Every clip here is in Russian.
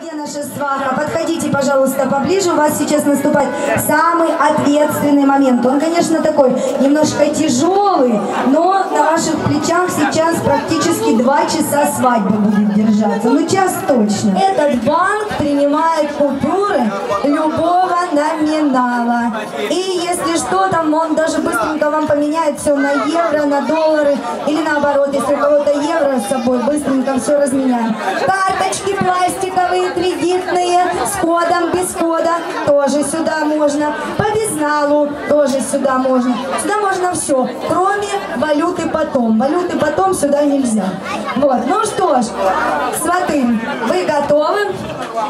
Где наша сваха? Подходите, пожалуйста, поближе. У вас сейчас наступает самый ответственный момент. Он, конечно, такой немножко тяжелый, но на ваших плечах сейчас практически 2 часа свадьбы будет держаться. Ну, час точно. Этот банк принимает купюры любого номинала. И если что, там он даже быстренько вам поменяет все на евро, на доллары или наоборот. Если у кого-то евро с собой, быстренько все разменяем. Карточки пластиковые, кредитные, с кодом, без кода, тоже сюда можно. По безналу тоже сюда можно. Сюда можно все, кроме валюты потом. Валюты потом сюда нельзя. Вот, ну что ж, сваты, вы готовы?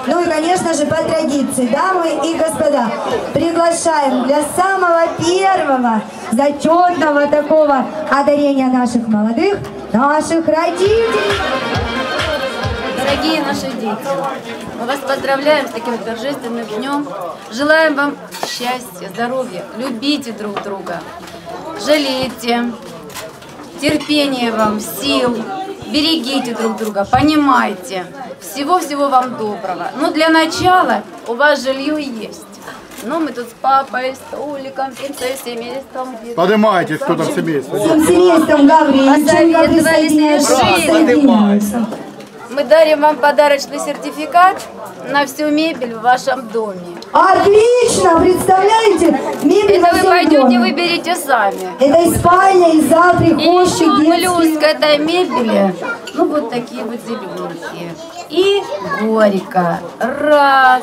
Ну и, конечно же, по традиции, дамы и господа, приглашаем для самого первого зачетного такого одарения наших молодых, наших родителей. Дорогие наши дети, мы вас поздравляем с таким торжественным днем. Желаем вам счастья, здоровья, любите друг друга, жалейте, терпения вам, сил, берегите друг друга, понимайте. Всего-всего вам доброго. Но для начала у вас жилье есть. Ну, мы тут с папой, с Уликом, с семейством. Поднимайте, кто там семейство. С семейством, Гаврилович. Мы дарим вам подарочный сертификат на всю мебель в вашем доме. Отлично! Представляете? Мебель это во всем вы пойдете, доме. Выберете сами. Это и спальня, и зал, прихожие, детские. И плюс к этой мебели, ну, вот такие вот зелененькие. И горько. Раз,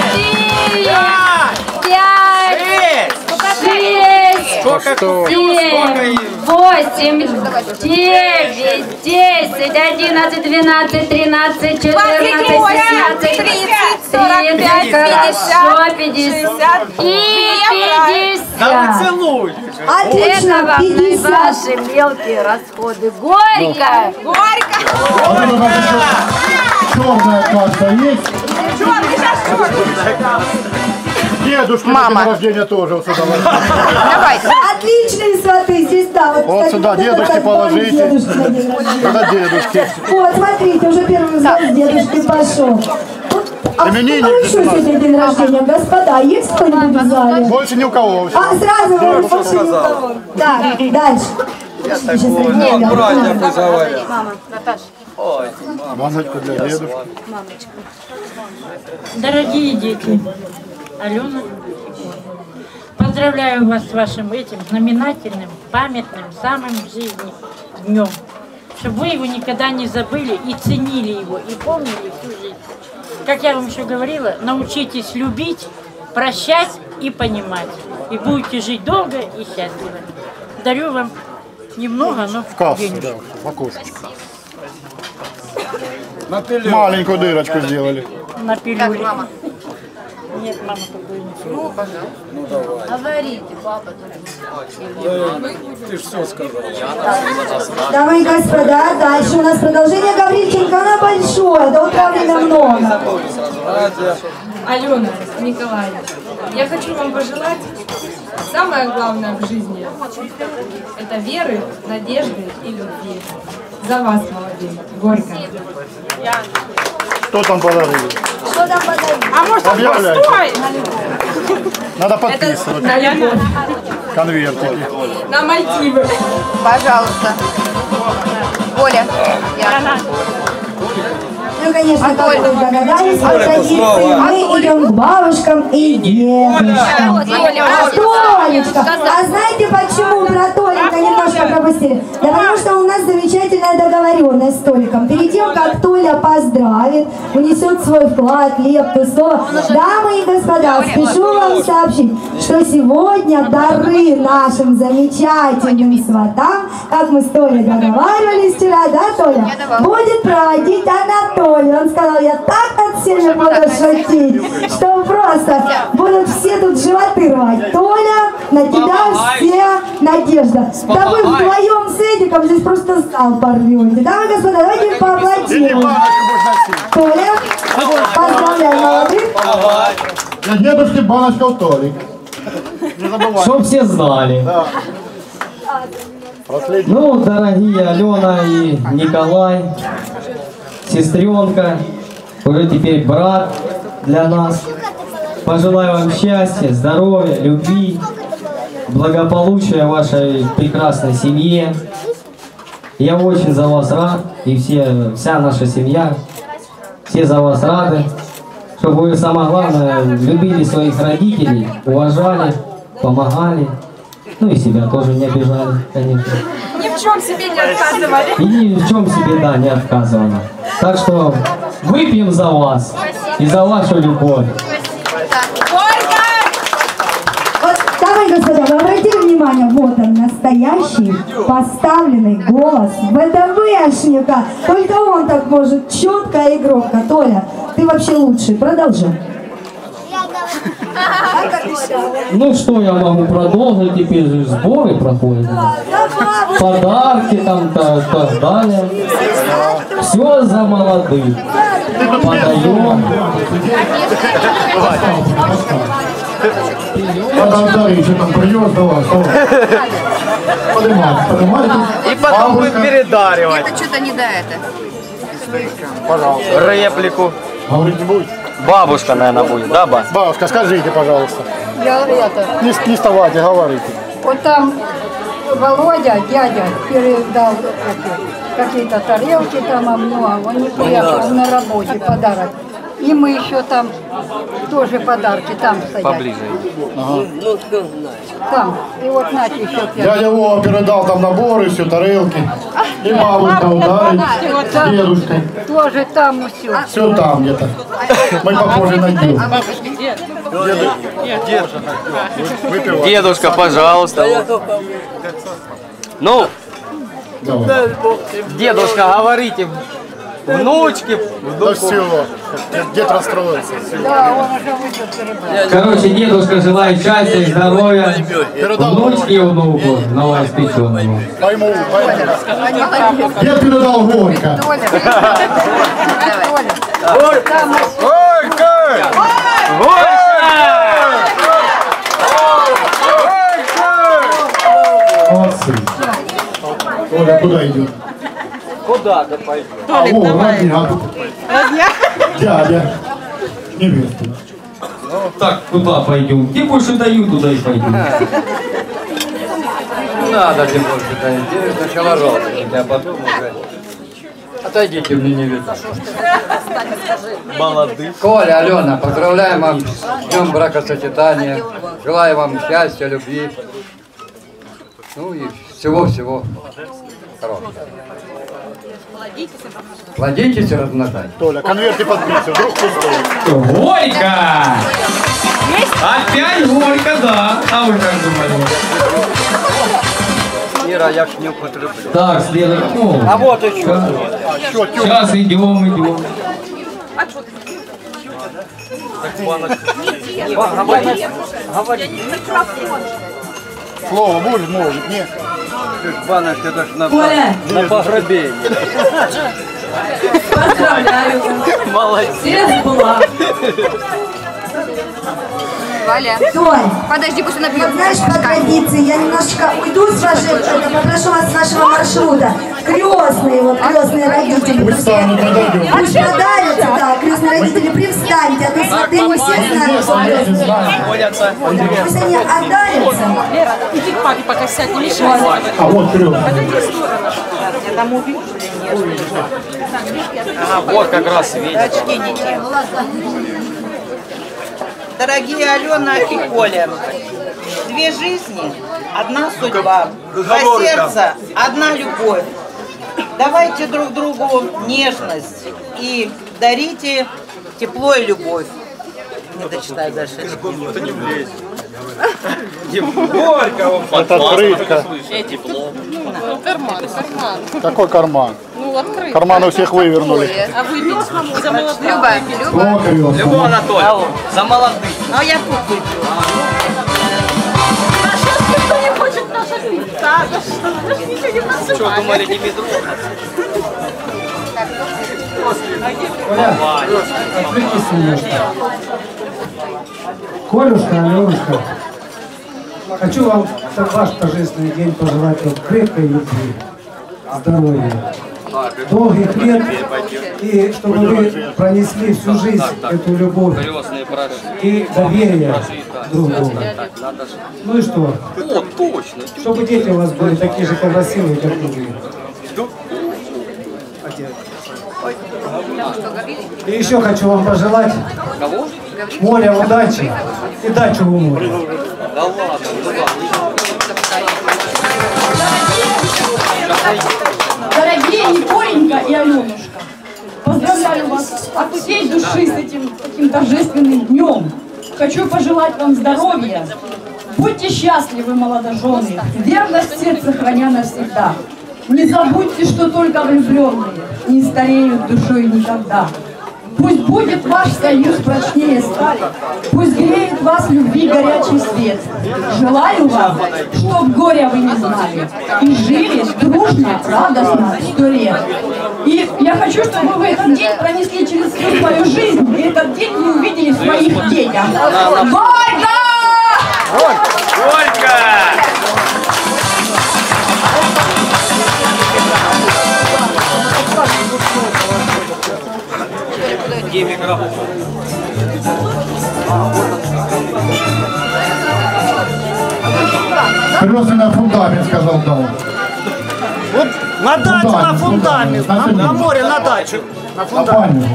пять, шесть. Сколько? 7, 8, 9, 10, 11, 12, 13, 14, 15, 16, 17, 18, 19, 20, 21, 22, 23, 24, 25, 50. Целуй! Отлично, вам и ваши мелкие расходы. Горько! Горько! Черная каша есть? Черный шашлык! Дедушки на рождение тоже вот сюда. Давайте. Отличные сваты здесь, да. Вот, вот сюда дедушки положите. Дедушки. Вот, смотрите, уже первый звонок дедушки пошел. А кто еще сегодня день рождения, господа? Есть кто-нибудь в зале? Больше ни у кого. А, сразу вам больше ни у кого. Так, дальше. Я такой, ну, братья призывали. Мама, Наташа. Ой, мамочка для дедушки. Мамочка. Дорогие дети. Алена, поздравляю вас с вашим этим знаменательным, памятным, самым в жизни днем. Чтобы вы его никогда не забыли и ценили его, и помнили всю жизнь. Как я вам еще говорила, научитесь любить, прощать и понимать. И будете жить долго и счастливо. Дарю вам немного, но в кассу, да, в окошечко. Маленькую дырочку сделали. На пилюле. Нет, мама, такой не все. Ну, пожалуйста. Ну, давай. Говорите, папа. Ты же все сказала. Дамы и господа, дальше у нас продолжение Гаврильченко. Она большое, до утра время много. Алена Николаевна, я хочу вам пожелать самое главное в жизни. Это веры, надежды и любви. За вас, молодец. Горько. Кто там подарил? Что там подарили? А может, он пустой? Надо подписывать. Конвертики. На Мальдивы. Пожалуйста. Оля. Ну, конечно, как вы догадались, по традиции мы идем к бабушкам и дедушкам. А Толечка, а знаете, почему про Толика немножко пропустили? Да потому что у нас замечательная договоренность с Толиком. Перед тем, как Толя поздравит, унесет свой вклад, лепту, слово. Дамы и господа, спешу вам сообщить, что сегодня дары нашим замечательным сватам, как мы с Толей договаривались вчера, да, Толя, будет проводить Анатолий. Он сказал, я так от всеми буду шутить, что просто будут все тут животы рвать. Толя, на тебя все надежда. Да вы вдвоем с Эдиком здесь просто зал порвете. Дамы и господа, давайте поаплодируем. Толя, поздравляю молодых. Для дедушки баночка у Толика. Чтоб все знали. Ну, дорогие Алена и Николай, сестренка, уже теперь брат для нас. Пожелаю вам счастья, здоровья, любви, благополучия вашей прекрасной семье. Я очень за вас рад, и вся наша семья, все за вас рады, чтобы вы, самое главное, любили своих родителей, уважали, помогали, ну и себя тоже не обижали, конечно. Ни в чем себе не отказывали. И ни в чем себе, да, не отказывали. Так что выпьем за вас. Спасибо. И за вашу любовь. Господа, обратите внимание, вот он, настоящий, поставленный голос ВДВшника. Только он так может, четко и громко. Толя, ты вообще лучший, продолжи. Ну что я могу продолжить, теперь же сборы проходят. Подарки там, так далее. Все за молодых. Подаем. И потом будет передаривать. Это что-то не до этого. Пожалуйста. Реплику. Говорить не будет. Бабушка, наверное, будет, да, ба? Бабушка, скажите, пожалуйста. Я это. Не вставайте, говорите. Вот там Володя, дядя, передал какие-то тарелки там, он не приехал на работе, подарок. И мы еще там тоже подарки там стоят. Поближе. Ага. Там. И вот Надя еще. Дядя Вова передал там наборы, все, тарелки. И бабушка ударит. Вот дедушка. Тоже там все. Все там где-то. Мы похожи на дедушку. Дедушка, пожалуйста. Ну, давай. Дедушка, говорите. Внучки, да все, дед расстроился. Да, он уже выйдет. Короче, дедушка желает счастья и здоровья. Внучки и внуку новоспеченному. Пойму, пойму. Дед передал горько. Горько! Горько! Горько! Молодцы. Оля, куда идет? Куда-то пойдет. Толик, давай. Родня? Дядя. Невеста. Так, куда пойдем? Где больше даю, туда и пойдем. Не надо, где больше даю. Сначала жалко, а потом уже... Отойдите, мне не видно. Молодых. Коля, Алена, поздравляем вам с днем бракосочетания. Желаю вам счастья, любви. Ну и всего-всего хорошего. Плодитесь и размножайтесь. Толя, конверты подбейте, вдруг пустой. Горько! Опять горько, да. А вы как думали? Мира, я ж не употреблю. Так, следует. А вот еще. Сейчас идем. Слово будет, может, нет. Баночка, это ж на погребение. Поздравляю. Молодец. Все была. Валя. Толь. Подожди, пусть она пьет. Знаешь, по традиции, я немножечко уйду с вашей, попрошу вас с нашего маршрута. Крестные, вот, крестные родители. Пусть подарятся, да, крестные родители, привстаньте, а то смотри, мы все знают, что крестные. Пусть они отдарятся. Лера, иди к папе, пока сядь, не мешай. А вот крестные. Вот как раз видят. Дорогие Алена и Коля, две жизни, одна судьба, два сердца, одна любовь. Давайте друг другу нежность и дарите тепло и любовь. Не дочитаю дальше. Горько, открытка. Какой карман? Карманы у всех вывернули. А вы за молодых? Люба Анатольевна. За молодых. А я тут выпила. А сейчас никто не хочет наша пить. Да, что? Же ничего не насыпали. Что, думали, не беду? Колюшка, Алёнушка. Хочу вам в ваш торжественный день пожелать вам крепкой любви, здоровья, долгих лет, и чтобы вы пронесли всю жизнь эту любовь и доверие друг другу. Ну и что? Чтобы дети у вас были такие же красивые, как вы. И еще хочу вам пожелать моря удачи и дачу в море. Да ладно, дорогие Николенька и Аленушка, поздравляю вас от всей души с этим таким торжественным днем. Хочу пожелать вам здоровья. Будьте счастливы, молодожены, верность сердца храня навсегда. Не забудьте, что только влюбленные не стареют душой никогда. Пусть будет ваш союз прочнее стали, пусть греет вас любви горячий свет. Желаю вам, чтоб горя вы не знали, и жили дружно, радостно 100 лет. И я хочу, чтобы вы этот день пронесли через всю свою жизнь, и этот день вы увидели в моих детях. Горько! Горько! Крёстный на фундамент, сказал Дау. Вот на дачу, на фундамент, на море, на дачу. На фундамент.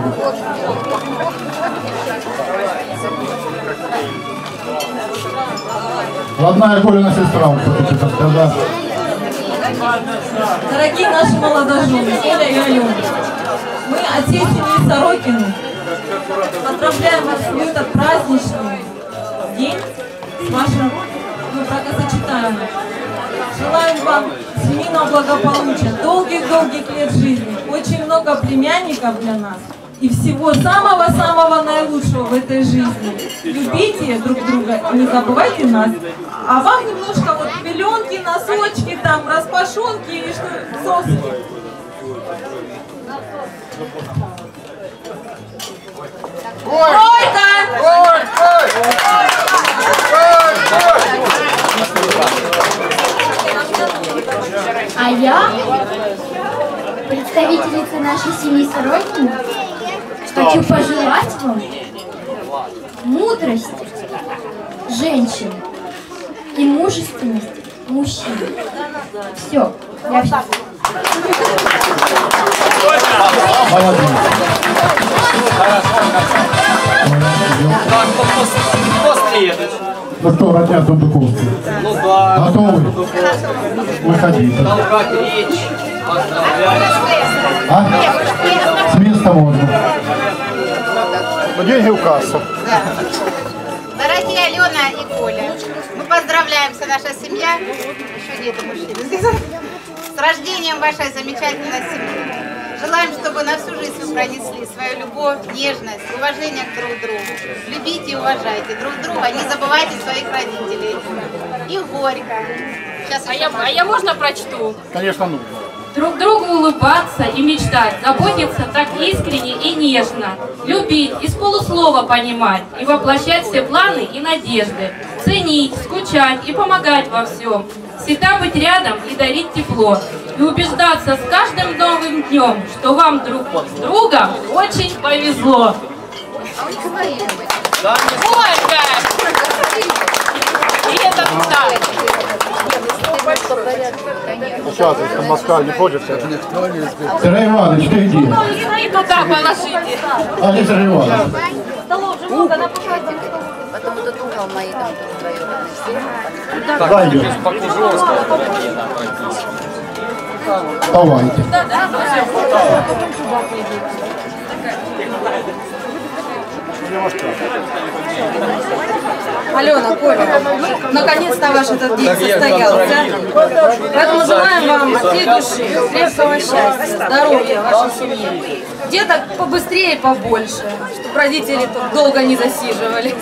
Родная Колина сестра, хочется сказать. Дорогие наши молодожены, Коля и Алёна, мы от всей семьи Сорокиных поздравляем вас в этот праздничный день с вашим бракосочетанием. Желаем вам семейного благополучия, долгих-долгих лет жизни, очень много племянников для нас и всего самого-самого наилучшего в этой жизни. Любите друг друга, не забывайте нас. А вам немножко вот пеленки, носочки, там распашонки или что, соски. А я, представительница нашей семьи Сорокиных, хочу пожелать вам мудрости женщин и мужественность мужчин. Все, я все. Ну что, родня Дундуковцы? Ну да. Готовы? Выходите. Толкать речь. А? С места можно. Но деньги в кассу. Дорогие Алена и Коля, мы поздравляем, вся наша семья. Еще нет мужчин. С рождением вашей замечательной семьи. Желаем, чтобы на всю жизнь вы пронесли свою любовь, нежность, уважение к друг другу. Любите и уважайте друг друга, не забывайте своих родителей. И горько. Сейчас а я можно прочту? Конечно, нужно. Друг другу улыбаться и мечтать, заботиться так искренне и нежно, любить, из полуслова понимать и воплощать все планы и надежды, ценить, скучать и помогать во всем, всегда быть рядом и дарить тепло, и убеждаться с каждым новым днем, что вам друг с другом очень повезло. Сейчас, если Москва не ходит, Сергей Иванович, ты иди. И туда положите. А где Сергей Иванович? Столов же много, на пушатик. Потом этот угол мои там вдвоем. Давайте. Алена, Коля, наконец-то ваш этот день состоялся. Поэтому желаем вам от всей души крепкого счастья, здоровья вашей семьи. Деток побыстрее и побольше, чтобы родители тут долго не засиживались.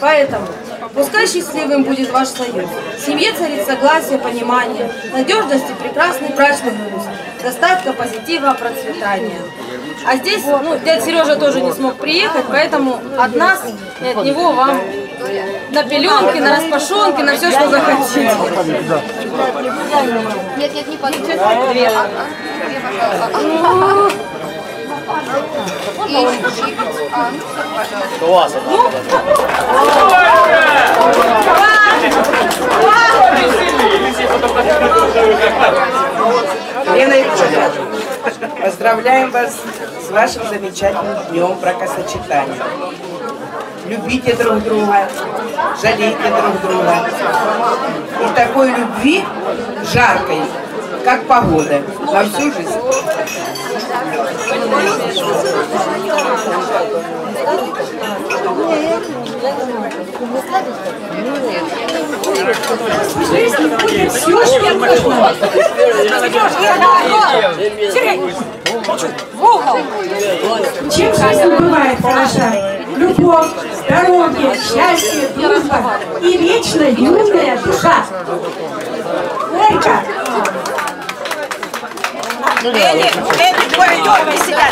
Поэтому пускай счастливым будет ваш союз. В семье царит согласие, понимание, надежность и прекрасный брачный груз, достатка, позитива, процветания. А здесь, ну, дядя Сережа тоже не смог приехать, поэтому от нас и от него вам на пеленки, на распашонки, на все, что захотите. Нет, нет, не получается. Две. Класс. Лена Евгеньевна, поздравляем вас с вашим замечательным днем бракосочетания. Любите друг друга, жалейте друг друга. И такой любви жаркой, как погода, на всю жизнь. Чем жизнь бывает хороша? Любовь, здоровье, счастье, дружба и вечно юная душа. Лерка! Эдик, бой, дергай себя!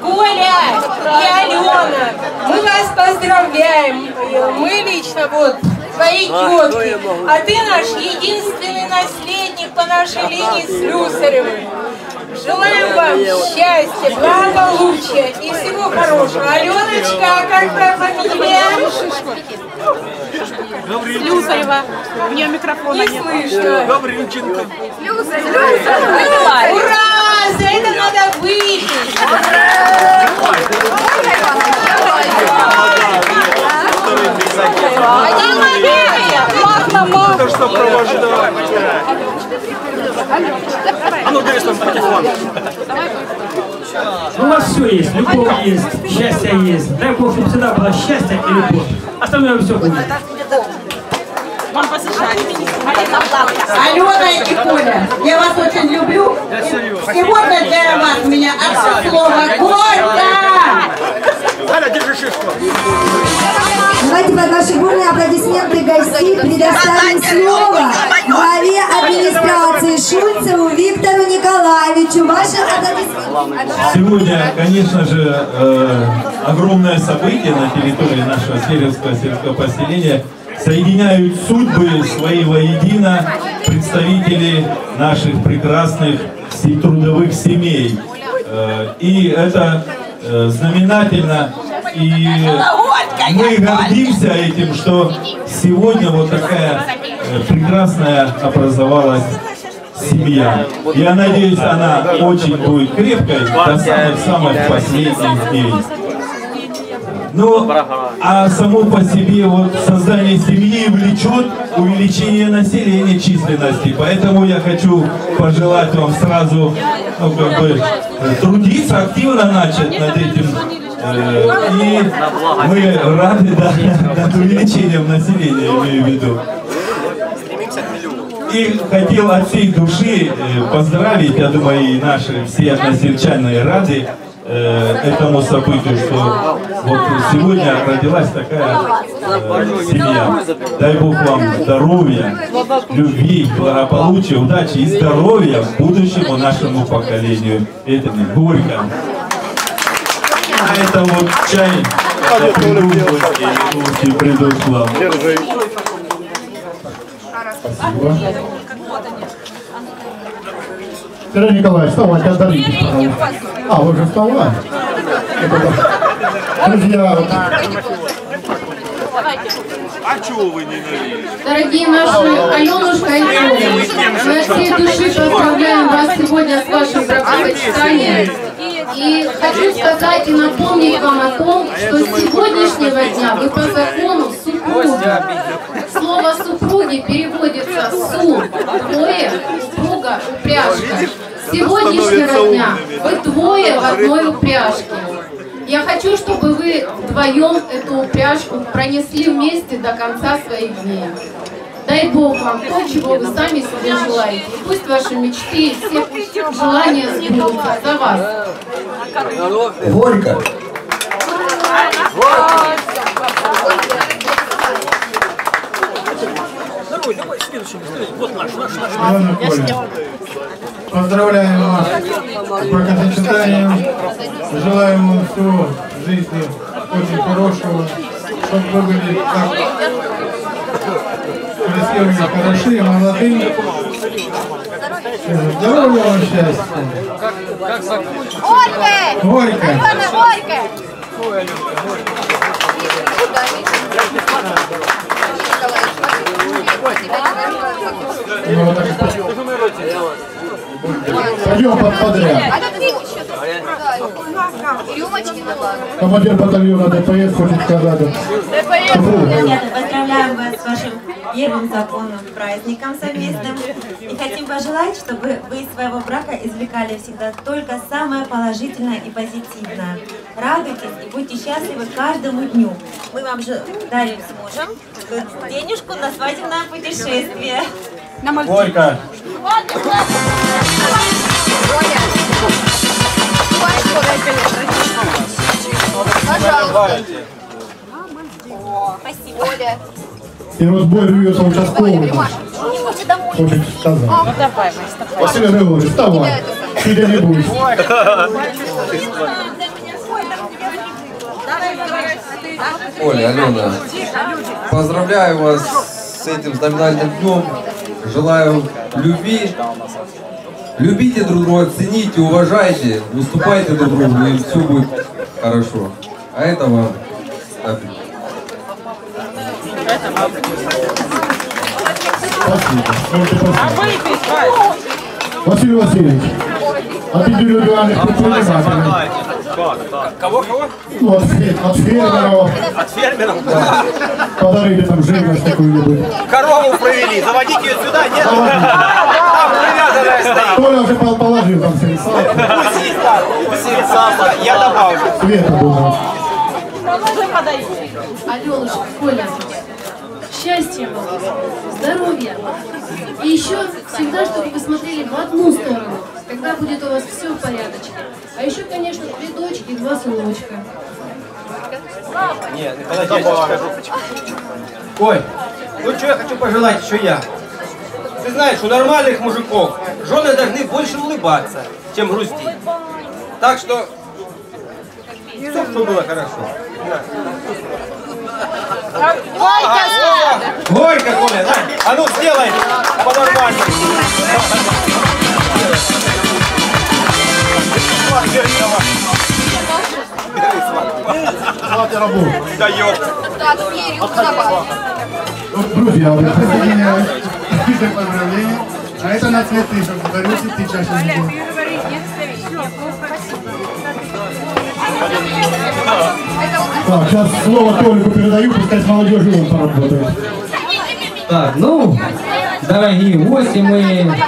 Коля и Алена, мы вас поздравляем. Мы лично вот твои тетки, а ты наш единственный наследник по нашей линии Слюсаревой. Желаем вам счастья, благополучия и всего хорошего. Аленочка, как твоя фамилия? Слюсарева. У нее микрофона не слышно. Гавринченко. Слюсарева. Ура! За это надо выпить! Мама, что провождала. А ну, дай там телефон. У вас все есть, любовь есть, счастье есть. Дай Бог, чтобы всегда было счастье и любовь. Остальное все будет. Алена и Коля, я вас очень люблю. Сегодня для вас меня от слова горько. Коля, держи шишку. Давайте под наши бурные аплодисменты гостей предоставим слово главе администрации Шульцеву Виктору Николаевичу. Ваши аплодисменты. Сегодня, конечно же, огромное событие на территории нашего Северского сельского поселения. Соединяют судьбы свои воедино представители наших прекрасных трудовых семей. И это знаменательно. И мы гордимся этим, что сегодня вот такая прекрасная образовалась семья. Я надеюсь, она очень будет крепкой до самых последних дней. Ну, а само по себе вот создание семьи влечет увеличение населения численности. Поэтому я хочу пожелать вам сразу трудиться, активно начать над этим. И мы рады над увеличением населения, имею в виду. И хотел от всей души поздравить, я думаю, и наши все односельчане рады этому событию, что вот сегодня родилась такая семья. Дай Бог вам здоровья, любви, благополучия, удачи и здоровья будущему нашему поколению. Это не горько. А это вот чай, я приду в гости, и приду к вам. Спасибо. Виктор Николаевич, вставайте, отдалитесь, пожалуйста. А, вы уже вставали? Друзья, вот. А чего вы не говорите? Дорогие наши Аленушка и Коля, мы от всей души поздравляем вас сегодня с вашим бракосочетанием. И хочу сказать и напомнить вам о том, что с сегодняшнего дня вы по закону супруги. Слово «супруги» переводится «су», «двое», «супруга», «упряжка». С сегодняшнего дня вы двое в одной упряжке. Я хочу, чтобы вы вдвоем эту упряжку пронесли вместе до конца своих дней. Дай Бог вам то, чего вы сами себе желаете. И пусть ваши мечты и все желания сбудутся за вас. Горько! Поздравляем вас с бракосочетанием. Желаем вам всего в жизни очень хорошего, чтобы вы были так красивыми, хороши, молодыми. Здоровья вам, счастья. Горько! Пойдем подряд. Командир батальона ДПС хочет сказать. Ребята, поздравляем вас с вашим первым законным праздником совместным. И хотим пожелать, чтобы вы из своего брака извлекали всегда только самое положительное и позитивное. Радуйтесь и будьте счастливы каждому дню. Мы вам же дарим с мужем денежку на свадебное путешествие. Горько! Пожалуйста. Спасибо. И вот бой рвется участковый. Хочет сказать. Василий Григорьевич, вставай. Ты не будешь. Оля, Алена, поздравляю вас с этим знаменательным днем. Желаю любви. Любите друг друга, цените, уважайте, уступайте друг другу, и все будет хорошо. А это вам. Василий Васильевич, от индивидуальных предпринимателей. Кого? Ну, от фермеров. От фермеров? Да. Подарили там жирность какую-нибудь. Корову провели, заводите ее сюда, нет? Там привязанная стоит. Коля уже положил там сельца. Сельца, я добавлю. Света была. Уже подарите. Аленушка, Коля, счастья вам, здоровья. И еще всегда, чтобы вы смотрели в одну сторону, тогда будет у вас все в порядочке. А еще, конечно, 3 дочки и 2 сыночка. Нет, когда я скажу. Ой, ну что я хочу пожелать, еще я. Ты знаешь, у нормальных мужиков жены должны больше улыбаться, чем грустить. Так что, все было хорошо. Горько, Коля, да? А ну сделай по-нормальному. Друзья, присоединяюсь к списку поздравлений. А это на цветы, чтобы подарить ты чаще людей. Так, сейчас слово Толику передаю, пускай с молодежью он поработает. Так, ну, дорогие гости, мы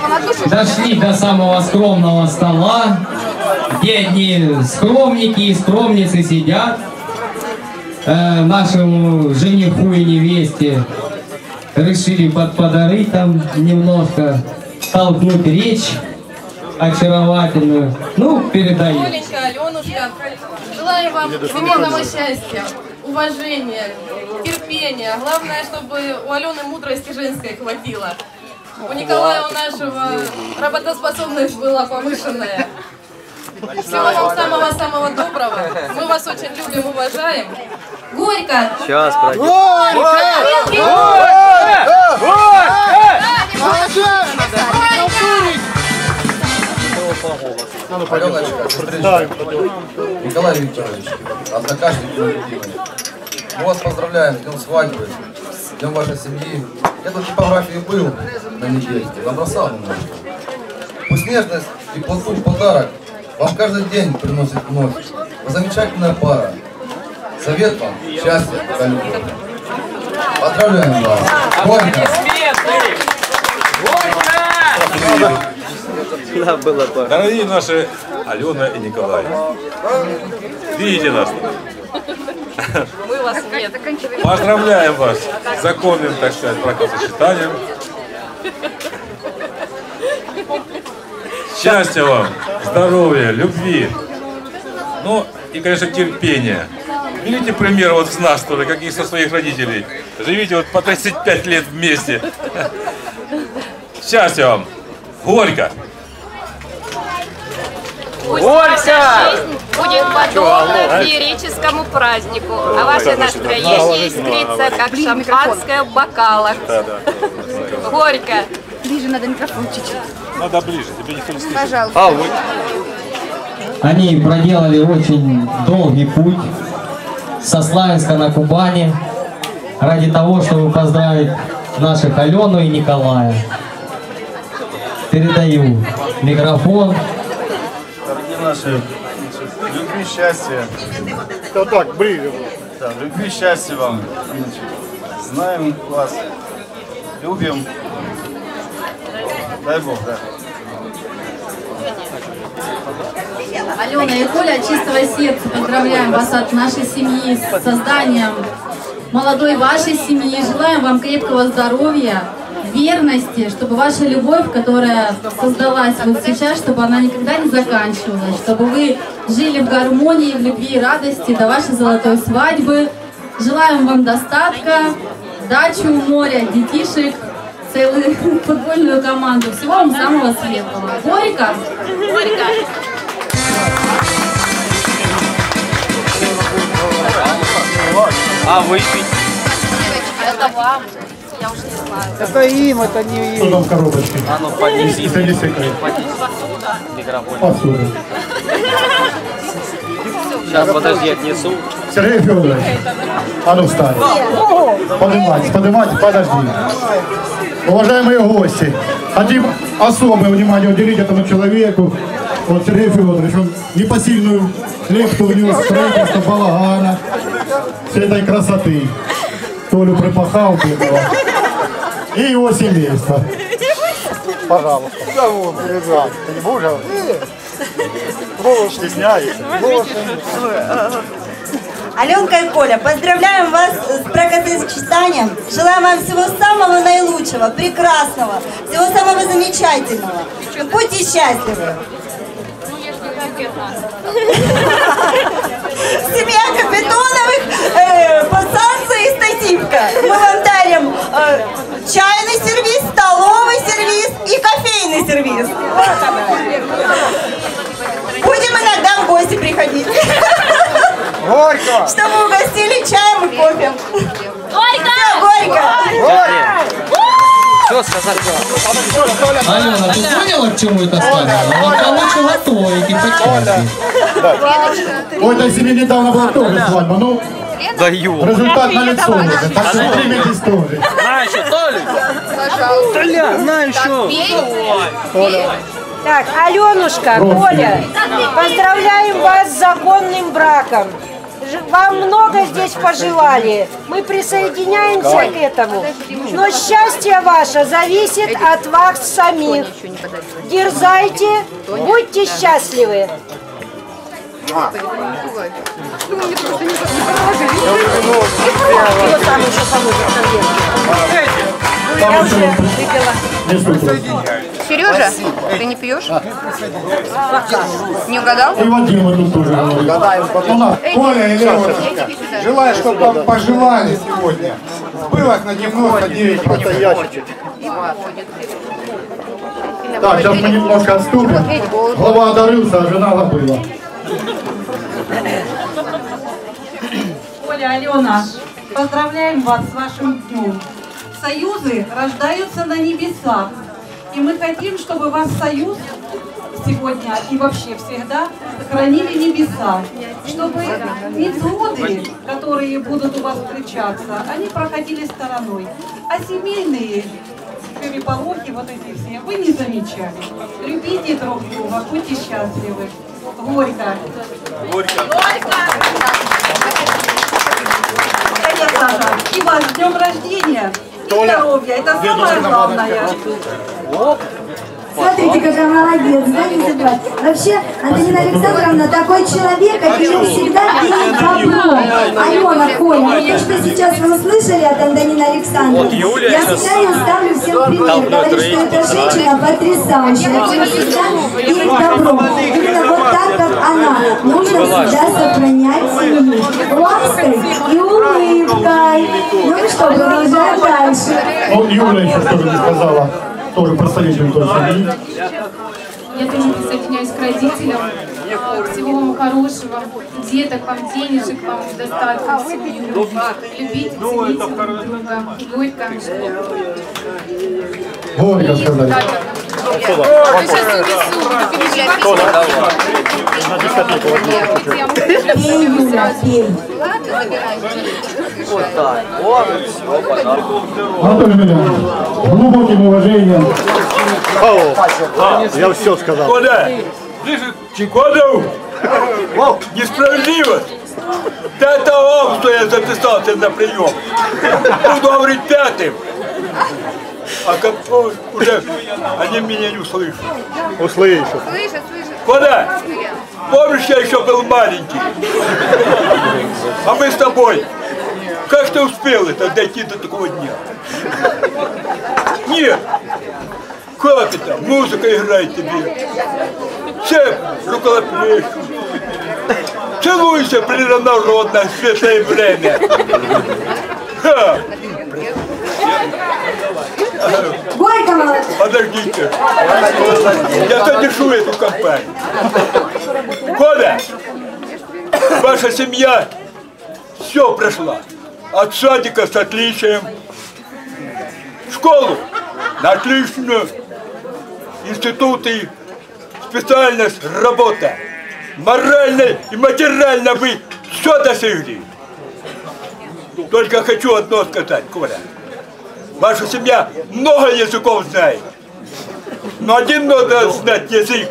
дошли до самого скромного стола, где одни скромники и скромницы сидят. Нашему жениху и невесте решили подподарить там немножко, толкнуть речь очаровательную. Ну, передаю. Оленька, Аленушка, желаю вам огромного счастья, уважения, терпения. Главное, чтобы у Алены мудрости женской хватило. У Николая у нашего работоспособность была повышенная. Всего вам самого-самого доброго. Мы вас очень любим, уважаем. Горько! Сейчас пройдет. Николай Викторович, однокашник и любимый. Мы вас поздравляем с днем свадьбы, с днем вашей семьи. Я тут типографии был на неделе, набросал немножко. Пусть нежность и пусть подарок вам каждый день приносит вновь. Вы замечательная пара. Совет вам, счастья, любви. Поздравляем вас. Горько! Горько! Дорогие наши Алена и Николай. Видите нас? Мы вас нет. Поздравляем вас с законным, так сказать, бракосочетанием. Счастья вам, здоровья, любви, ну и, конечно, терпения. Берите пример вот с нас тоже, как и со своих родителей. Живите вот по 35 лет вместе. Счастья вам! Горько! Горько! Будет подобно феерическому празднику, а ваше настроение искрится, как шампанское в бокалах. Горько! Ближе надо микрофон чуть-чуть. Надо ближе, тебе никто не слышит. Пожалуйста. Они проделали очень долгий путь со Славянска на Кубани ради того, чтобы поздравить наших Алену и Николая. Передаю микрофон. Дорогие наши, любви, счастья. Да так, ближе. Да, любви, счастья вам. Знаем вас, любим. Дай Бог, да. Алена и Коля, от чистого сердца поздравляем вас от нашей семьи с созданием молодой вашей семьи. Желаем вам крепкого здоровья, верности, чтобы ваша любовь, которая создалась вот сейчас, чтобы она никогда не заканчивалась, чтобы вы жили в гармонии, в любви и радости до вашей золотой свадьбы. Желаем вам достатка, дачу у моря, детишек, целую футбольную команду. Всего вам самого светлого. Горько! Горько! А выпить? Это вам. Я уже не знаю. Это им, это не им. Что там в коробочке? А ну, поднеси. Посуда. Посуда. Сейчас, подожди, отнесу. Сергей Федорович, а ну встань. Поднимать, поднимать, подожди. Уважаемые гости, хотим особое внимание уделить этому человеку. Вот Сергей Федорович, он непосильную лепту внес в строительство балагана, всей этой красоты. Толю припахал бедного и его семейство. Пожалуйста. Да вот, ребят, ты не будешь? Голос стесняется. Аленка и Коля, поздравляем вас с бракосочетанием. Желаем вам всего самого наилучшего, прекрасного, всего самого замечательного. Будьте счастливы. Семья Капитоновых, Пасанца и Стативка. Мы вам дарим чайный сервис, столовый сервис и кофейный сервис. Будем иногда в гости приходить. Горько! Чтобы угостили чаем и кофе. Горько! Горько! Горько! Что сказать? Алена, ты поняла, к чему это ставили? Она получила готовить и почистить. Ой, да себе недавно была тоже свадьба, ну, результат налицо уже. Так что примитесь тоже. На еще, Толя! Толя, на еще! Толя! Так, Аленушка, Коля, поздравляем вас с законным браком. Вам много здесь пожелали. Мы присоединяемся к этому. Но счастье ваше зависит от вас самих. Дерзайте, будьте счастливы. Я уже выпила. Сережа, ты не пьешь? Не угадал? И Вадима тут тоже угадаем. Коля и Леонидовна, желаю, чтобы вам пожелали сегодня. Сбылось на 99%. Так, сейчас мы немножко отступим. Голова одарился, а жена забыла. Коля, Алена, поздравляем вас с вашим днем. Союзы рождаются на небесах, и мы хотим, чтобы ваш союз сегодня и вообще всегда сохранили небеса, чтобы невзгоды, которые будут у вас встречаться, они проходили стороной, а семейные переполохи, вот эти все, вы не замечали. Любите друг друга, будьте счастливы. Горько! Горько! Конечно же, и вас с днем рождения! Здоровье, это самое главное. Смотрите, какая молодец, да, не забывать. Вообще, Антонина Александровна такой человек, который всегда делает добро. Алена, Коля, что сейчас вы услышали от Антонины Александровны, я всегда ее ставлю всем пример. Говорю, что эта женщина потрясающая, она всегда делает добро. Именно вот так, как она, нужно всегда сохранять семью. Лаской и улыбкой. Ну и что, продолжаем дальше. Юля еще что-то сказала. тоже представителем той семьи. Я тоже присоединяюсь к родителям. Всего вам хорошего, деток, вам денежек, вам достатка, семью. Любите, цените друг друга. Горько. Горько сказали. Глубоким уважением. Я все сказал. Чикодов! Несправедливо! Да это вам, что я записался на прием. Буду говорить пятым. А как уже они меня не услышат. Услышат. Куда? Помнишь, я еще был маленький. А мы с тобой. Как ты успел это дойти до такого дня? Нет. Как это? Музыка играет тебе. Все рукоплещут. Целуйся, природное светлое время. Ха. Подождите. Я содержу эту компанию. Коля, ваша семья все прошла. От садика с отличием. Школу на отличную. Институты, специальность, работа. Морально и материально вы все достигли. Только хочу одно сказать, Коля. Ваша семья много языков знает, но один надо знать язык,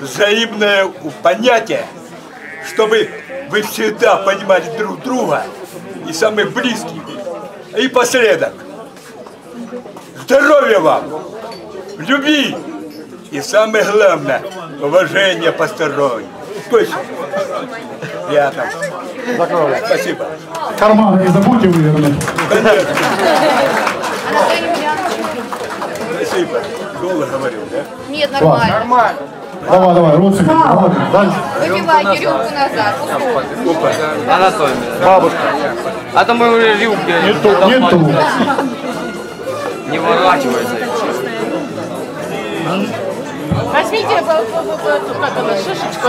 взаимное понятие, чтобы вы всегда понимали друг друга и самые близкие, и последок. Здоровья вам, любви и самое главное, уважение посторонних. То есть, рядом. Спасибо. Карманы не забудьте вывернуть. Спасибо. Долго говорил, да? Нет, нормально. Нормально. Давай, давай, руки. Дальше. Выбивай рюмку назад. Опа. Анатолий. Бабушка. А то мы уже рюмки. Нету. Не выворачивается. Возьмите, как она, шишечку.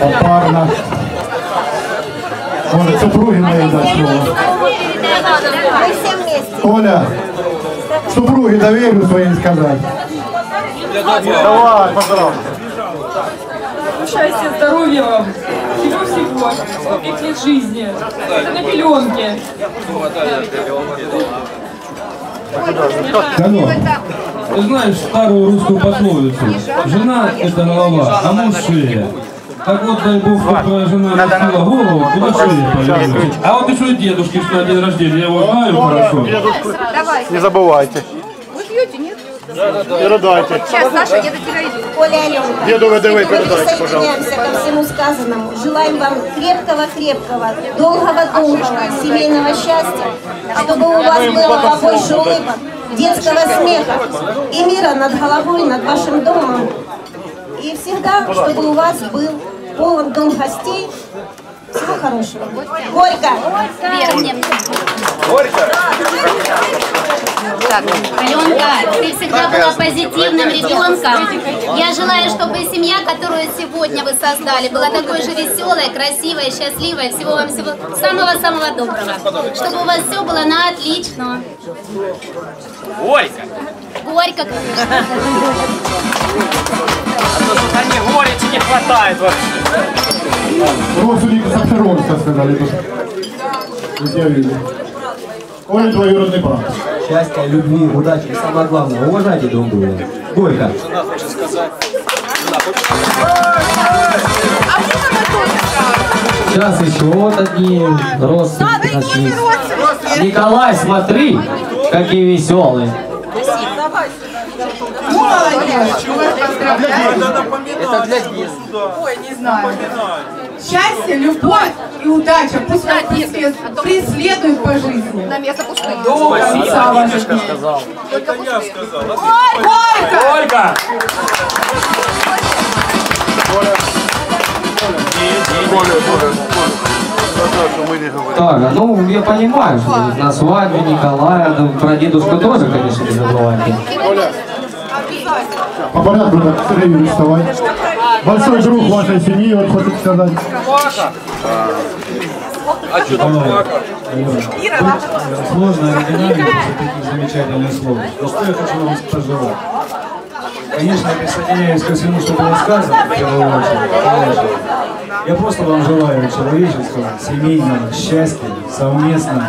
Попарно. Может, супруги мои доверю. Коля, супруги доверю своим сказать. Давай, пожалуйста. Счастья, здоровья вам. Всего всего. 5 лет жизни. Это на пеленке. Ты знаешь старую русскую пословицу? Жена – это голова, а муж – шея. Так вот, дай бог, что твоя жена раскрыла голову, куда шея полезла. А вот еще и дедушки, что на день рождения, я его знаю хорошо. Не забывайте. Вы пьете, нет? Передайте. Сейчас, Саша, я до тебя иду. Оля, Аленка, деду ВДВ передайте, пожалуйста. Ко всему сказанному. Желаем вам крепкого-крепкого, долгого-долгого семейного счастья, чтобы у вас было побольше улыбок, детского смеха и мира над головой, над вашим домом. И всегда, чтобы у вас был полон дом гостей. Всего хорошего. Горько! Горько! Аленка, ты всегда была позитивным ребенком. Я желаю, чтобы семья, которую сегодня вы создали, была такой же веселой, красивой, счастливой. Всего вам всего самого-самого доброго. Чтобы у вас все было на отлично. Горько! Горько, конечно. Они горечи не хватает вообще. Родственники со второго, так сказали. Оля, двоюродный брат. Счастья, любви, удачи и самое главное, уважайте друг друга. Горько. Жена хочет сказать. Сейчас еще вот одни родственники. Николай, смотри, какие веселые. Это для детей. Ой, не знаю. Счастье, любовь и удача пусть вас преследуют по жизни. На место пустые. Спасибо, сказал. Это я сказал. Ольга! Ольга! Так, ну я понимаю, что на свадьбе Николая, да, про дедушку тоже, конечно, не забывайте. По порядку, так, Сергей, вставай. Большой друг вашей семьи, вот хочет сказать. А что там? Сложно, оригинально, таких замечательных слов. Но что я хочу вам пожелать? Конечно, я присоединяюсь ко всему, что было сказано, в первую очередь, конечно. Я просто вам желаю человеческого, семейного счастья, совместно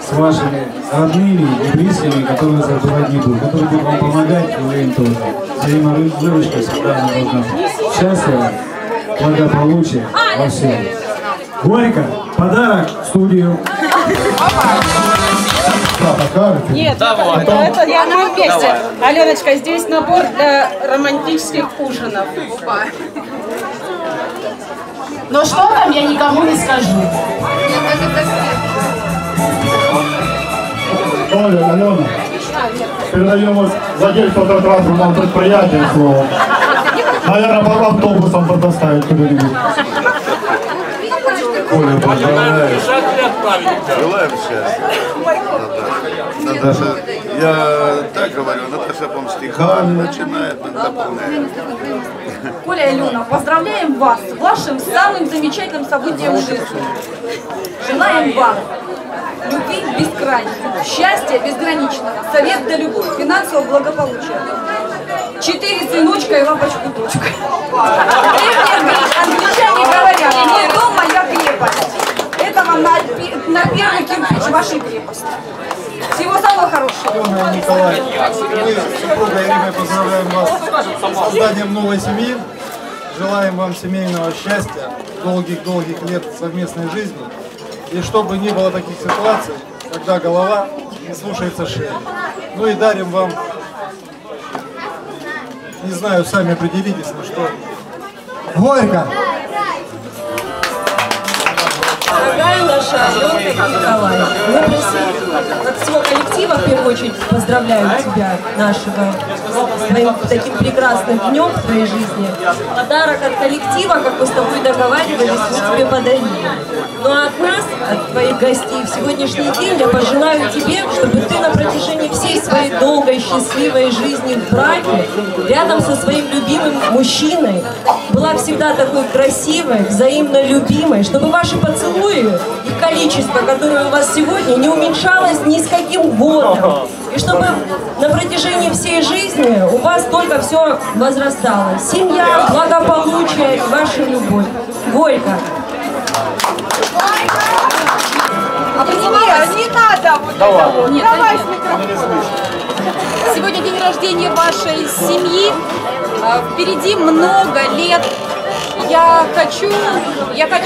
с вашими родными и близкими, которые за этого не будут, которые будут вам помогать, и вы им тоже. Взаимовыручка всегда нужна. Счастья, благополучия во всем. Горько, подарок в студию. Нет, давай. Это я на месте. Аленочка, здесь набор для романтических ужинов. Но что там, я никому не скажу. Оля, Алена, передаем вот за 9 квадратов нам предприятие слово. Наверное, пора автобусом подоставить куда-нибудь. Оля, поздравляю. Желаем счастья. Наташа, я так говорю, Наташа, по-моему, стихами начинает, дополняет. Коля, Алена, поздравляем вас с вашим самым замечательным событием в жизни. Желаем вам любви бескрайней, счастья безграничного, совет да любовь, финансового благополучия. 4 сыночка и лапочку-дочка. Англичане говорят, мой дом, моя крепость. Это вам на первый кирпич вашей крепости. Всего самого хорошего. Алена Николаевна, мы с супругой Ириной поздравляем вас с созданием новой семьи. Желаем вам семейного счастья, долгих-долгих лет совместной жизни. И чтобы не было таких ситуаций, когда голова не слушается шеи. Ну и дарим вам, не знаю, сами определитесь, на что. Горько! Дорогая наша Алена Николаевна, мы просим от всего коллектива, в первую очередь, поздравляю тебя, нашего, своим таким прекрасным днем в твоей жизни. Подарок от коллектива, как мы с тобой договаривались, мы тебе подарили. Ну а от нас, от твоих гостей, в сегодняшний день я пожелаю тебе, чтобы ты на протяжении всей своей долгой, счастливой жизни в браке, рядом со своим любимым мужчиной, была всегда такой красивой, взаимно любимой, чтобы ваши поцелуи и количество, которое у вас сегодня, не уменьшалось ни с каким годом. И чтобы на протяжении всей жизни у вас только все возрастало. Семья, благополучие и ваша любовь. Горько. А понимаешь, не надо вот этого. Нет, давай с микрофоном. Сегодня день рождения вашей семьи. Впереди много лет. Я хочу,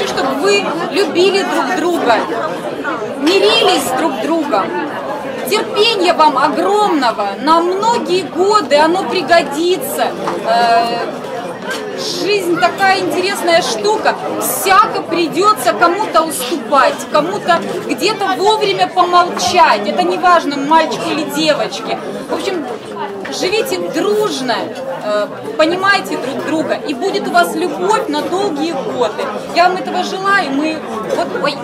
чтобы вы любили друг друга, мирились друг с другом. Терпения вам огромного, на многие годы оно пригодится. Жизнь такая интересная штука, всяко придется кому-то уступать, кому-то где-то вовремя помолчать. Это не важно, мальчику или девочке. В общем, живите дружно, понимайте друг друга, и будет у вас любовь на долгие годы. Я вам этого желаю, мы вот, ой,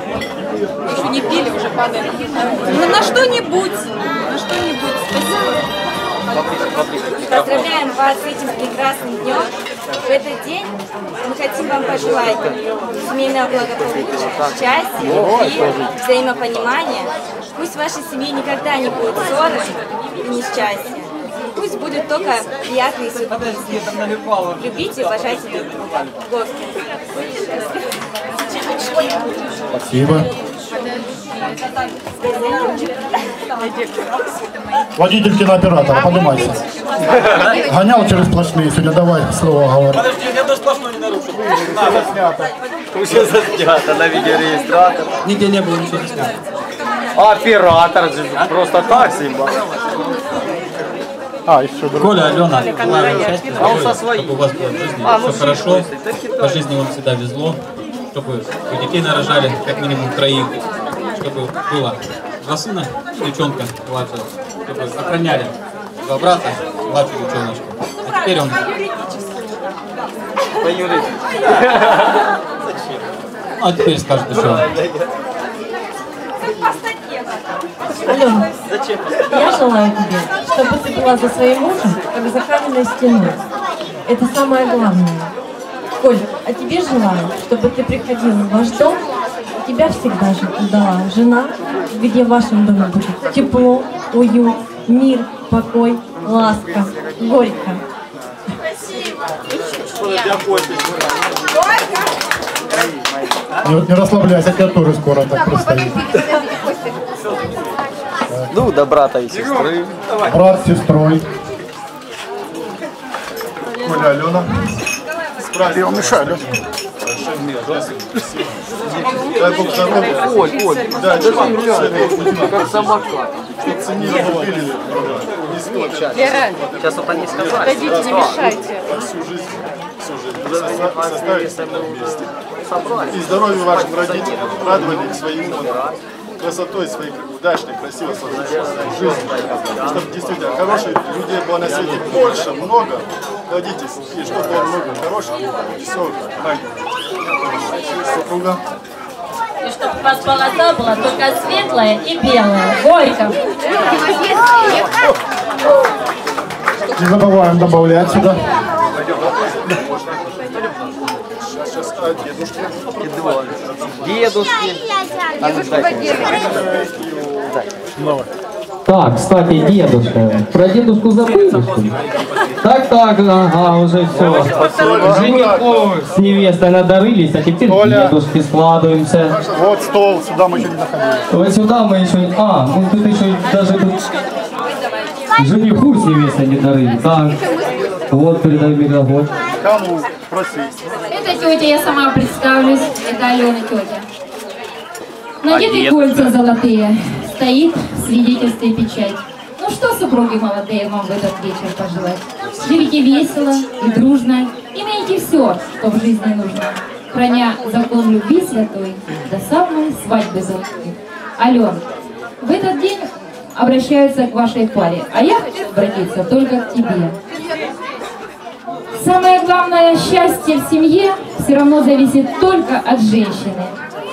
еще не пили, уже падаем. На что-нибудь, на что-нибудь. Спасибо. Поздравляем вас с этим прекрасным днем. В этот день мы хотим вам пожелать семейного благополучия, счастья, любви, взаимопонимания. Пусть в вашей семье никогда не будет ссоры и несчастья. Пусть будут только приятные сюрпризы. Любите и уважайте друг друга. Спасибо. Водитель кинооператора, поднимайся. Гонял через сплошные сегодня, давай слово говори. Подожди, я даже сплошную не нарушил. Уже заснято. Уже заснято на видеорегистратор. Нигде не было ничего не снято. Оператор же просто так симба. Коля, Алена, желаю счастья, чтобы у вас было в жизни все хорошо, по жизни вам всегда везло, чтобы вы детей нарожали как минимум 3, чтобы было 2 сына и девчонка младшая, чтобы охраняли 2 брата, младшую девчоночку. А теперь он... А теперь скажите, что... Алена, я желаю тебе, чтобы ты была за своим мужем, как за каменной стеной. Это самое главное. Коль, а тебе желаю, чтобы ты приходил в ваш дом, тебя всегда ждала жена, где в вашем доме будет тепло, уют, мир, покой, ласка, горько. Не расслабляйся, я тоже скоро так представлю. Ну, да, брата и сестры. Брат с сестрой. Коля, Алена. Я вам мешаю, Алена. Дай Бог здоровья. Оль, да, это как собака. Чтобы цены не купили. Сейчас вот они сказали. Дадите, не мешайте. Всю жизнь составили вместе. И здоровье вашим родителям, радовали своим умом, красотой своих удачных, красиво сложившихся жизней. Чтобы действительно хороших людей было на свете больше, много. Родитесь, и чтобы было много хороших, веселых, маленьких. Супруга. И чтобы у вас полоса была только светлая и белая. Горько. Не забываем добавлять сюда. Дедушки. Так, кстати, дедушка. Про дедушку забыли, что ли? Так, ага, уже все. Жениху с невестой надарылись, а теперь дедушки складываемся. Вот стол, сюда мы еще не находились. Вот сюда мы еще... А, ну тут еще даже... Жениху с невестой не дарылись. Так, вот передай микрофон. Кому? Проси. Это тетя, я сама представлюсь. Это Алена тетя. Надеты кольца золотые. Стоит свидетельство и печать. Ну что, супруги молодые, вам в этот вечер пожелать? Живите весело и дружно, имейте все, что в жизни нужно, храня закон любви святой до самой свадьбы золотой. Ален, в этот день обращаются к вашей паре, а я хочу обратиться только к тебе. Самое главное счастье в семье все равно зависит только от женщины.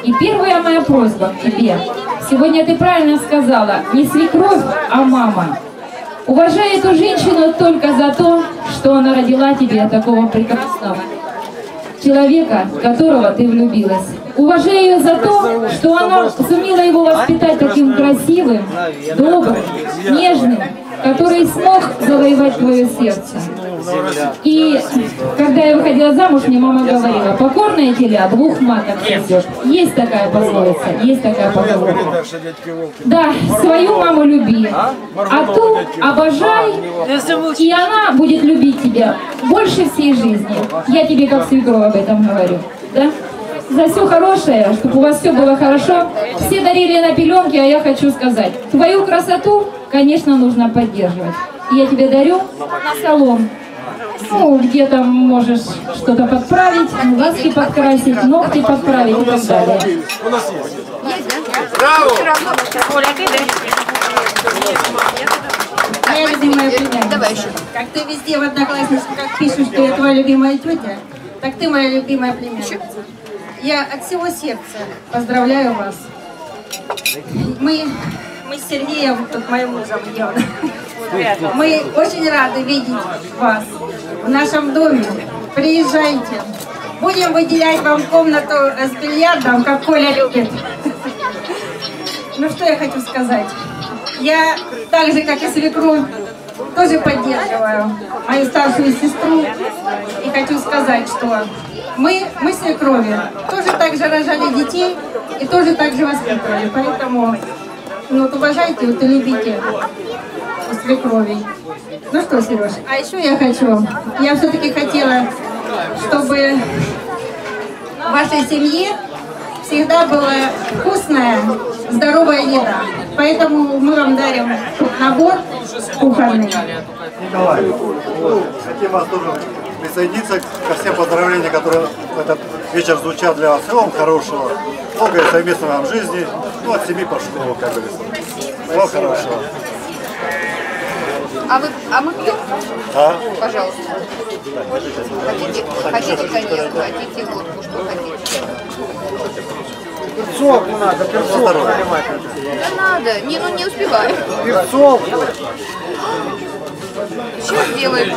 И первая моя просьба к тебе. Сегодня ты правильно сказала, не свекровь, а мама. Уважай эту женщину только за то, что она родила тебе такого прекрасного человека, в которого ты влюбилась. Уважай ее за то, что она сумела его воспитать таким красивым, добрым, нежным, который смог завоевать твое сердце. И когда я выходила замуж, мне мама говорила: покорная теля двух маток несет. Есть такая пословица, есть такая поговорка. Да, свою маму люби, а ту обожай, и она будет любить тебя больше всей жизни. Я тебе как свекровь об этом говорю, да? За все хорошее, чтобы у вас все было хорошо. Все дарили на пеленки, а я хочу сказать, твою красоту, конечно, нужно поддерживать. И я тебе дарю на салон. Ну, где там можешь что-то подправить, глазки подкрасить, ногти подправить и так далее. У нас есть. Моя любимая племянница. Как ты везде в одноклассниках, как пишешь, что я твоя любимая тетя, так ты моя любимая племянница. Я от всего сердца поздравляю вас. Мы с Сергеем, тут моим мужем, мы очень рады видеть вас в нашем доме. Приезжайте. Будем выделять вам комнату с бильярдом, как Коля любит. Ну что я хочу сказать. Я так же, как и свекровь, тоже поддерживаю мою старшую сестру. И хочу сказать, что мы свекрови тоже так же рожали детей и тоже так же воспитывали. Поэтому... Ну вот уважайте, вот и любите свекровей. Ну что, Сереж, а еще я все-таки хотела, чтобы в вашей семье всегда была вкусная, здоровая еда. Поэтому мы вам дарим набор кухонный. Николай, хотим вас тоже присоединиться ко всем поздравлениям, которые в этот вечер звучат для вас. И вам хорошего, много совместной вам жизни, ну от семьи пошло, как говорится. Всего хорошего. А мы пьем? А? Пожалуйста. Хотите коньяку, хотите водку, что хотите. Перцовку надо, перцовку наливать. Да надо, не успеваю. Перцовку. Сейчас делаем.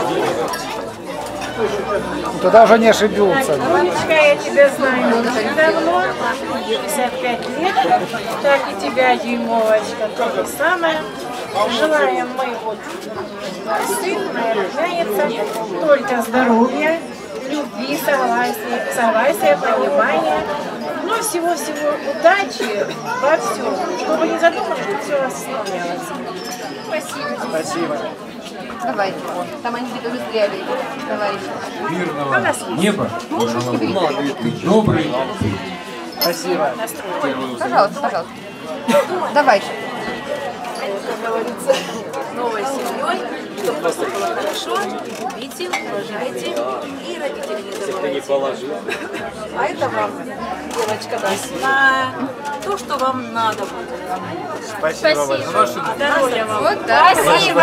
Да даже не ошибился. Мамочка, я тебя знаю очень давно, 55 лет, так и тебя, Дюймовочка, то же самое. Желаем моего сына, моя рождается, только здоровья, любви, согласия, понимания, но всего-всего удачи во всем, чтобы не задумали, что все остановилось. Спасибо. Спасибо. Давай, там они тебе уже стряли, товарищи. Мирного неба, добрый. Спасибо. Пожалуйста, пожалуйста. Давай. Как говорится, новой семьей, чтобы просто было хорошо, любите, уважайте, и родители не забывайте. А это вам, девочка, на то, что вам надо будет. Спасибо большое. Здоровья вам. Вот так. Спасибо.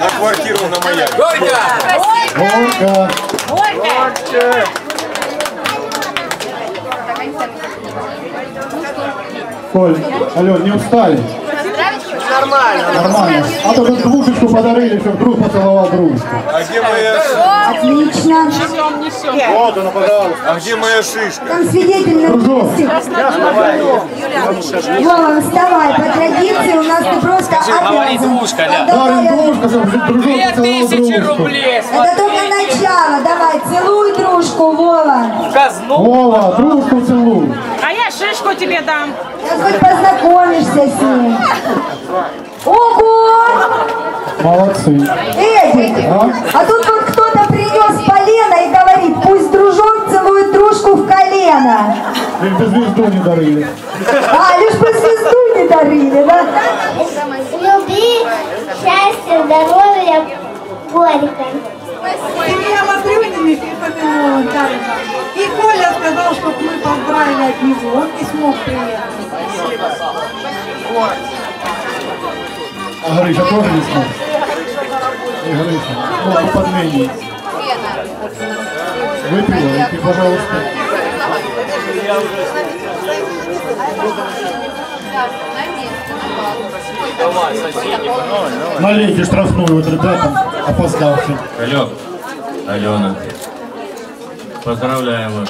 На квартиру на моя. Горько! Горько! Горько! Коль, Алён, не устали? Нормально. Нормально. А то тут двушечку подарили, чтобы друг поцеловал дружку. А где моя шишка? Отлично. Вот она, пожалуйста. А где моя шишка? Там свидетель на пустыне. Вова, вставай. По традиции у нас ты просто обязан. Дарим двушка, чтобы дружок поцеловал дружку. Это только начало. Давай, целуй дружку, Вова. Вова, дружку целуй. А я шишку тебе дам. Да хоть познакомишься с ним. Ого! Молодцы. Эдик, а тут вот кто-то принес полено и говорит, пусть дружок целует дружку в колено. Лишь бы звезду не дарили. А, лишь бы звезду не дарили, да? Люби, счастья, здоровья, горько. Семья Матрёниных и помянула Тарика. И Коля сказал, чтобы мы поздравили от него. Он не смог приехать. Спасибо. Вот. А Гриша тоже не смог? И Гриша. Вот, по подмене. Выпила, выпей, пожалуйста. Налейте штрафную вот ребятам, опоздавшим. Алло, Алена, поздравляю вас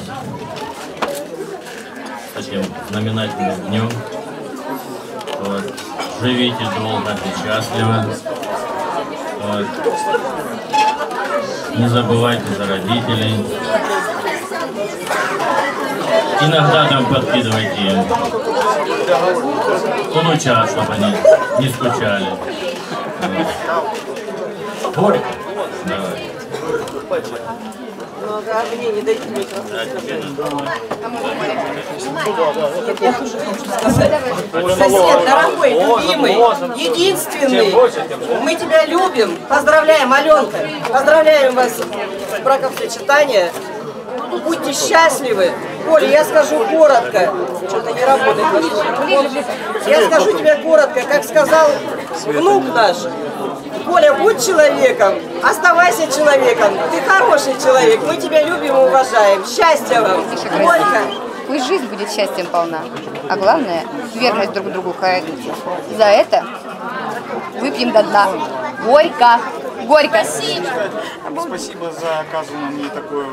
с таким знаменательным днем. Вот. Живите долго и счастливо. Вот. Не забывайте за родителей. Иногда там подкидывайте им. Получа, чтобы они не скучали. Борь? Давай. Ну, а мне не дайте микрофон. Я тоже хочу сказать. Сосед, дорогой, любимый, единственный. Мы тебя любим. Поздравляем, Аленка. Поздравляем вас с бракосочетанием. Будьте счастливы. Коля, я скажу коротко. Что-то не работает. Я скажу тебе коротко, как сказал внук наш. Коля, будь человеком, оставайся человеком. Ты хороший человек, мы тебя любим и уважаем. Счастья вам! Горько! Пусть жизнь будет счастьем полна. А главное, верность друг другу хранить. За это выпьем до дна. Горько! Горько! Спасибо! Спасибо за оказанную мне такую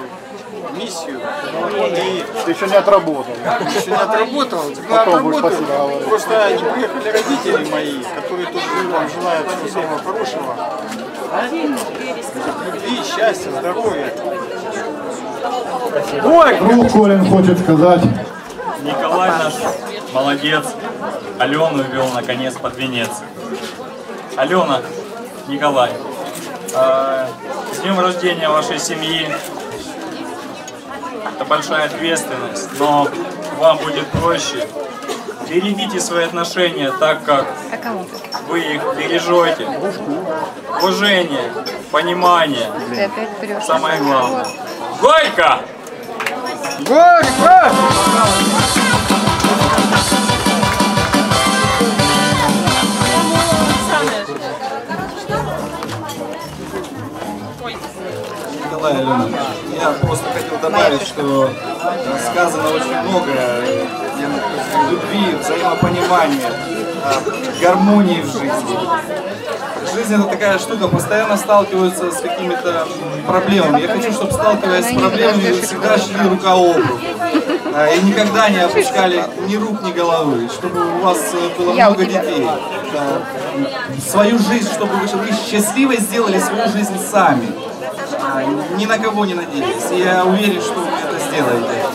миссию. Ты еще не отработал. Еще не отработал. Просто не приехали родители мои, которые тут вам желают всего самого хорошего. Любви, счастья, здоровья. Ой, ну, Колин хочет сказать. Николай наш молодец. Алену вел наконец под венец. Алена, Николай, с днем рождения вашей семьи. Это большая ответственность, но вам будет проще. Берегите свои отношения так, как вы их бережете. Уважение, понимание. Самое главное. Горько! Горько! добавили. Я просто хотел добавить, что сказано очень много любви, взаимопонимания, гармонии в жизни. Жизнь — это такая штука, постоянно сталкиваются с какими-то проблемами. Я хочу, чтобы, сталкиваясь с проблемами, вы всегда шли рука об руку. И никогда не опускали ни рук, ни головы, чтобы у вас было много детей. Свою жизнь, чтобы вы счастливой сделали свою жизнь сами. Ни на кого не надейтесь. Я уверен, что вы это сделаете.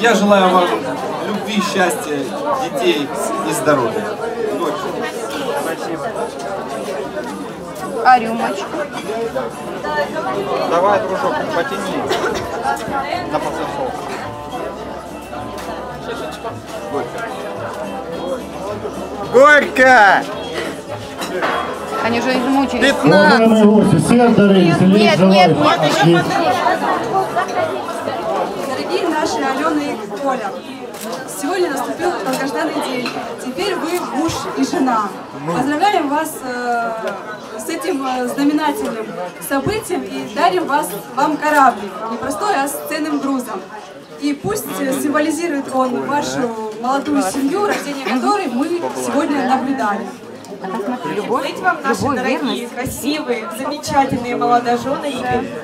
Я желаю вам любви, счастья, детей и здоровья. Спасибо. А рюмочку? Давай, дружок, потяни на подсосок. Шишечка. Горько! Они уже измучились. 15! Нет. Дорогие наши Алена и Коля, сегодня наступил долгожданный день. Теперь вы муж и жена. Поздравляем вас с этим знаменательным событием и дарим вам корабль. Не простой, а с ценным грузом. И пусть символизирует он вашу молодую семью, рождение которой мы сегодня наблюдали. Любовь вам, наши дорогие, красивые, замечательные молодожены,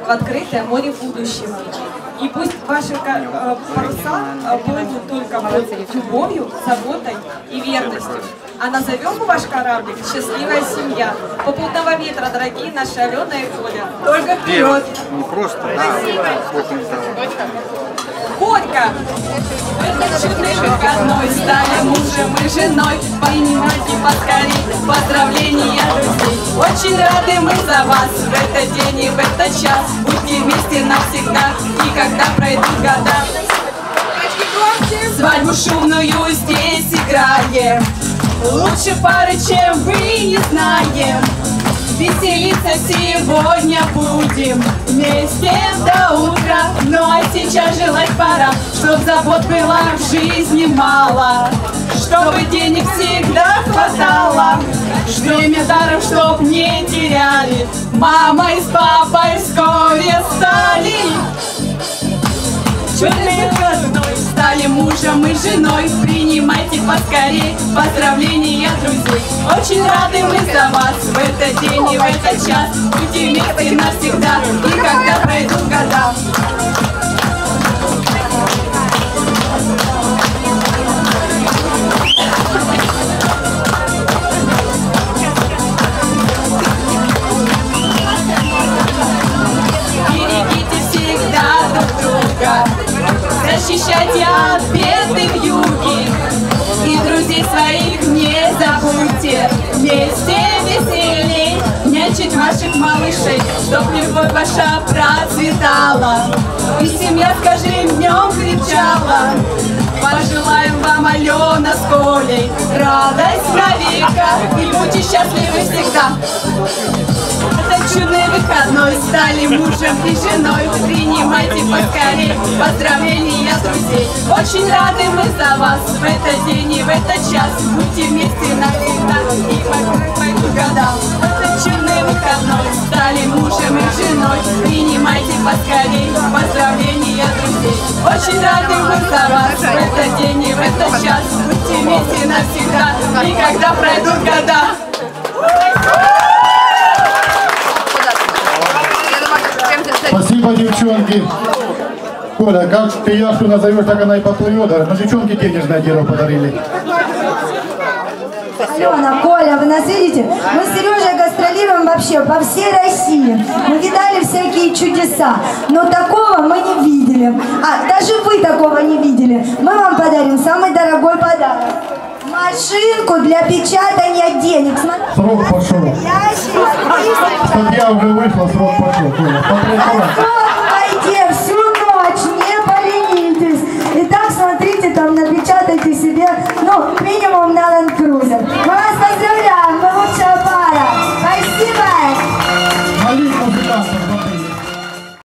в открытое море будущего. И пусть ваши паруса будут только под любовью, заботой и верностью. А назовем мы ваш кораблик «Счастливая семья». Попутного ветра, дорогие наши Алена и Коля. Только вперед! Не просто, Горько! Мы чудные выходной, стали мужем и женой. Понимайте поскорее поздравления, друзей. Очень рады мы за вас в этот день и в этот час. Будьте вместе навсегда, и когда пройдут года. Свадьбу шумную здесь играем. Лучше пары, чем вы, не знаем. Веселиться сегодня будем вместе до утра. Ну а сейчас желать пора, чтоб забот было в жизни мало, чтобы денег всегда хватало, время даром, чтоб не теряли. Мамой с папой вскоре стали чудные родной, стали мужем и женой. Принимайте поскорей поздравления, друзей. Очень рады мы за вас в этот день и в этот час. Будьте вместе навсегда, и когда пройдут года. Берегите всегда друг друга, защищайте от беды в юге. И друзей своих не забудьте, вместе веселей нянчить ваших малышей, чтоб любовь ваша процветала и семья с каждым днем кричала. Пожелаем вам, Алена с Колей, радость навека, и будьте счастливы всегда. Этот чудный выходной, стали мужем и женой. Принимайте поскорей поздравления, друзей. Очень рады мы за вас в этот день и в этот час. Будьте вместе навсегда, и по годам. Этот чудный выходной, стали мужем и женой. Принимайте поскорей поздравления, друзей. Очень рады мы за вас в этот день и в этот час. Будьте вместе навсегда, и когда пройдут года. Спасибо, девчонки. Коля, как ты яшу назовешь, так она и поплывет. Но девчонки денежное дерево подарили. Алена, Коля, вы нас видите? Мы с Сережей гастролируем вообще по всей России. Мы видали всякие чудеса, но такого мы не видели. А даже вы такого не видели. Мы вам подарим самый дорогой подарок. Машинку для печатания денег. Срок пошел. Чтоб я уже вышла, срок пошел. Пойдем всю ночь, не поленитесь. Итак, смотрите, там напечатайте себе, ну, минимум на Land Cruiser.